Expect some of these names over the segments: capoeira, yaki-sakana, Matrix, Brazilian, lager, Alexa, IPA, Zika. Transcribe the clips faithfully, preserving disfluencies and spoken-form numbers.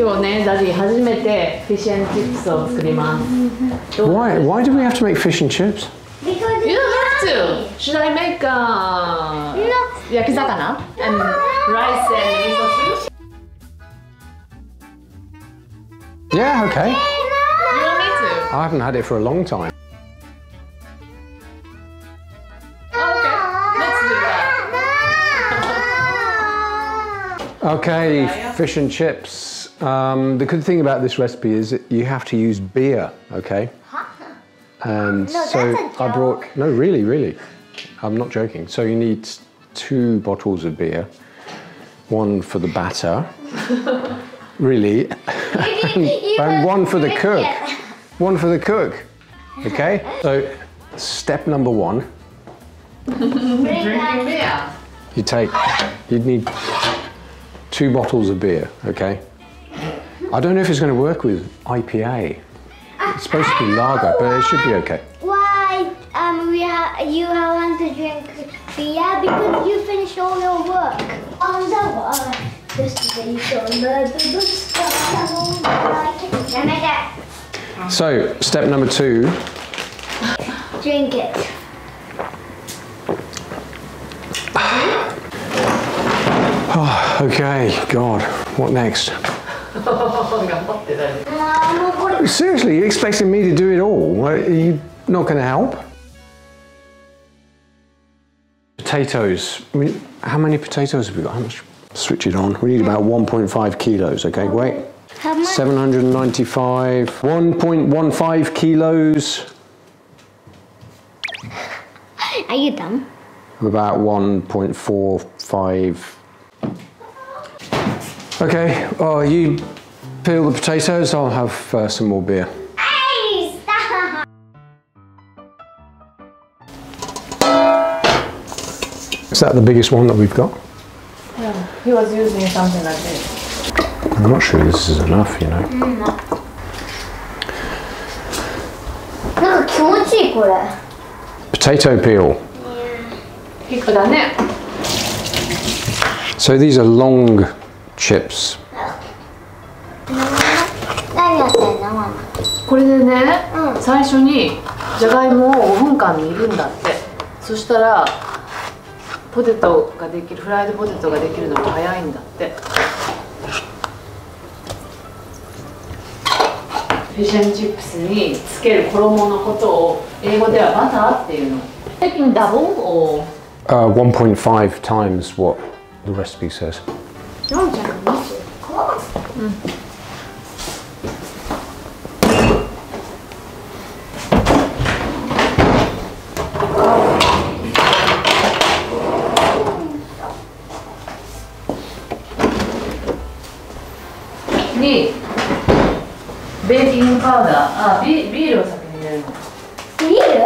今日ね、ダディ初めてフィッシュ&チップスを作ります。Why? Why do we have to make fish and chips? Because you don't have to. Should I make a yaki-sakana and rice and miso soup? Yeah, okay. You want me to? I haven't had it for a long time. Okay, fish and chips. Um, the good thing about this recipe is that you have to use beer, okay? And no, so that's a joke. I brought, no, really, really. I'm not joking. So you need two bottles of beer, one for the batter, really, and, and one for the cook, one for the cook, okay? So step number one. Drinking beer. You take, you'd need two bottles of beer, okay? I don't know if it's going to work with I P A. It's supposed to be lager, but it should be okay. Why um, we ha you want to drink beer? Because you finished all your work. On the water, just the So, step number two. Drink it. Oh, okay, God, what next? Seriously, you expected me to do it all? Are you not going to help? Potatoes. I mean, how many potatoes have we got? How much? Switch it on. We need about one point five kilos, okay? Wait. How much? seven hundred ninety-five. one point one five kilos. Are you dumb? About one point four five. Okay, oh, you peel the potatoes, I'll have uh, some more beer. Hey, stop! Is that the biggest one that we've got? Yeah, he was using something like this. I'm not sure this is enough, you know. Mm. Potato peel. Yeah. So these are long chips. Uh, one point five times what the recipe says. Ni baking powder. Ah, beer. Beer. Beer?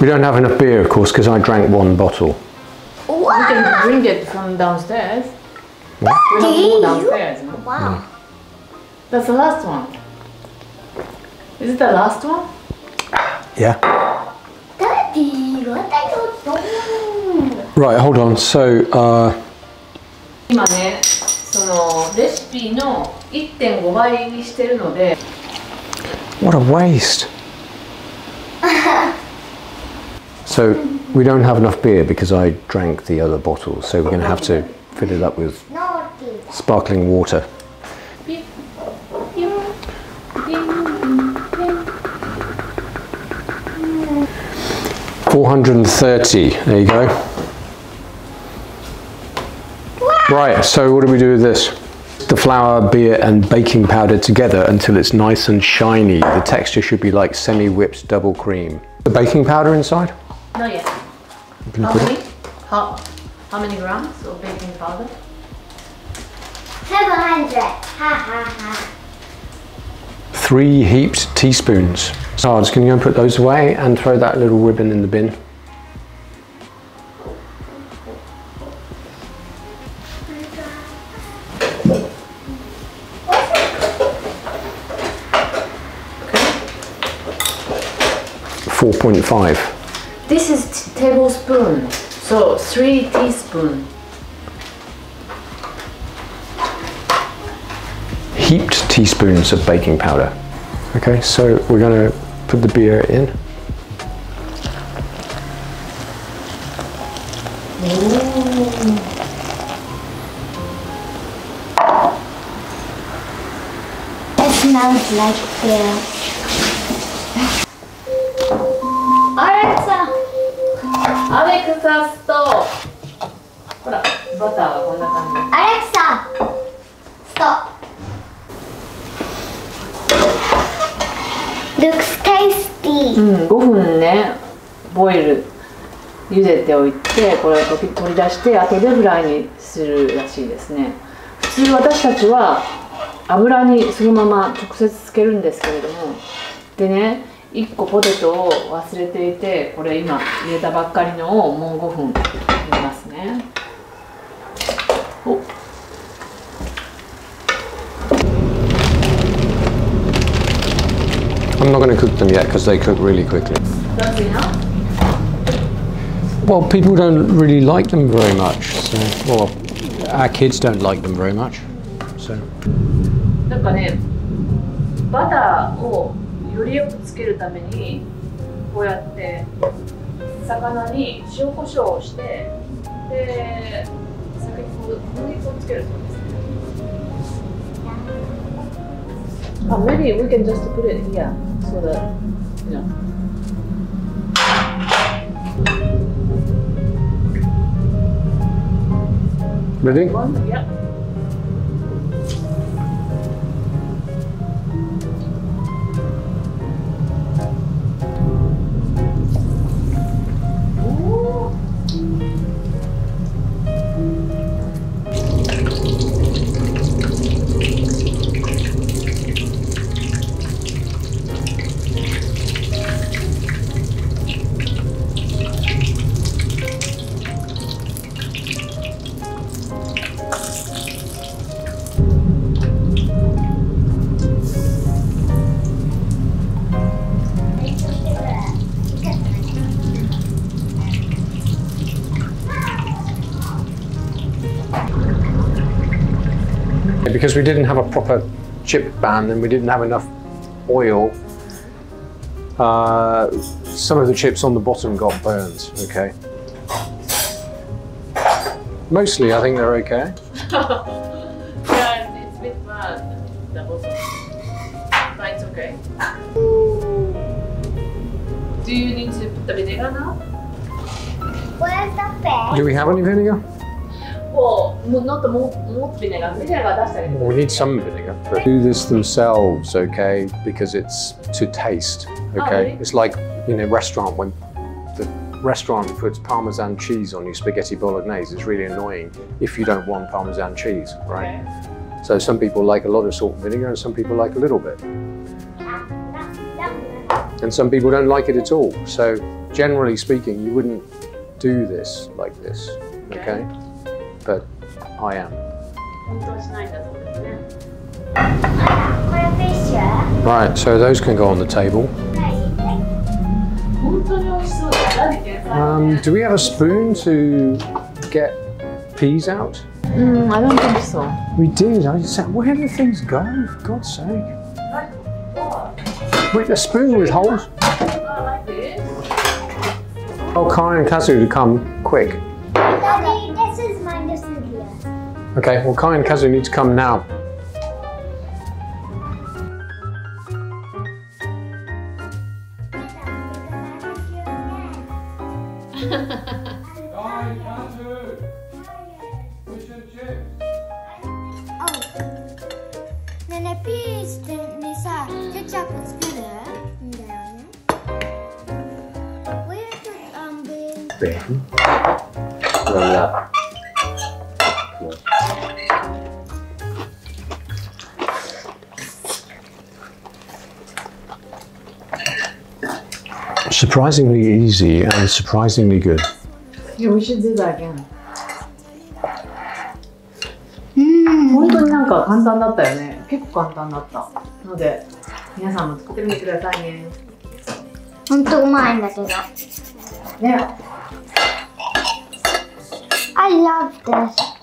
We don't have enough beer, of course, because I drank one bottle. Wow. You can drink it from downstairs. What? We have more downstairs. No? Wow. Mm. That's the last one. Is it the last one? Yeah. Daddy, what are you doing? Right, hold on. So, uh. What a waste. So we don't have enough beer because I drank the other bottle, so we're going to have to fill it up with sparkling water. four hundred thirty, there you go. Right, so what do we do with this? The flour, beer and baking powder together until it's nice and shiny. The texture should be like semi-whipped double cream. The baking powder inside? Not yet. How many? How, how many grams of baking powder? seven hundred. Ha ha ha. Three heaped teaspoons. So I'm just going to go and put those away and throw that little ribbon in the bin. four point five. This is tablespoon, So three teaspoons. Heaped teaspoons of baking powder. Okay, so we're going to put the beer in. Ooh. It smells like beer. Alexa, Alexa's stove. Alexa, stop. Looks tasty. Mm, five分ね、ボイル、茹でておいて、これを取り出して後でフライにするらしいですね。普通私たちは油にそのまま直接つけるんですけれども、でね、いっこポテトを忘れていて、これ今入れたばっかりのをもうごふん入れますね。お。 I'm not going to cook them yet because they cook really quickly. That's enough? Well, people don't really like them very much. So, well, our kids don't like them very much. So. なんかね、バターをよりよくつけるために、こうやって魚に塩コショウをして、で、先ほど小麦粉をつけるそうです。 Oh, maybe we can just put it here so that, you know. Ready? One, yeah. Because we didn't have a proper chip band and we didn't have enough oil, uh, some of the chips on the bottom got burned, okay? Mostly I think they're okay. Yeah, it's a bit bad, the bottom. But it's okay. Do you need to put the vinegar now? Where's the bag? Do we have any vinegar? Well, not the more, more vinegar. Vinegar we need some vinegar. But do this themselves, okay? Because it's to taste, okay? Oh, really? It's like in a restaurant when the restaurant puts Parmesan cheese on your spaghetti bolognese. It's really annoying if you don't want Parmesan cheese, right? Okay. So some people like a lot of salt and vinegar, and some people like a little bit, and some people don't like it at all. So generally speaking, you wouldn't do this like this, okay? Okay. But I am. Right, so those can go on the table. Um, do we have a spoon to get peas out? Mm, I don't think so. We did. I said, where do things go? For God's sake. Wait, a spoon with holes? Oh, Kai and Kazu to come quick. Okay, well, Kai and Kazu need to come now. Kai, Kazu! Fish and chips! Oh. Nene, please, Nisa, ketchup is better. Where did um, Ben? Ben? Well, surprisingly easy and surprisingly good. Yeah, we should do that again. Mm. I love this.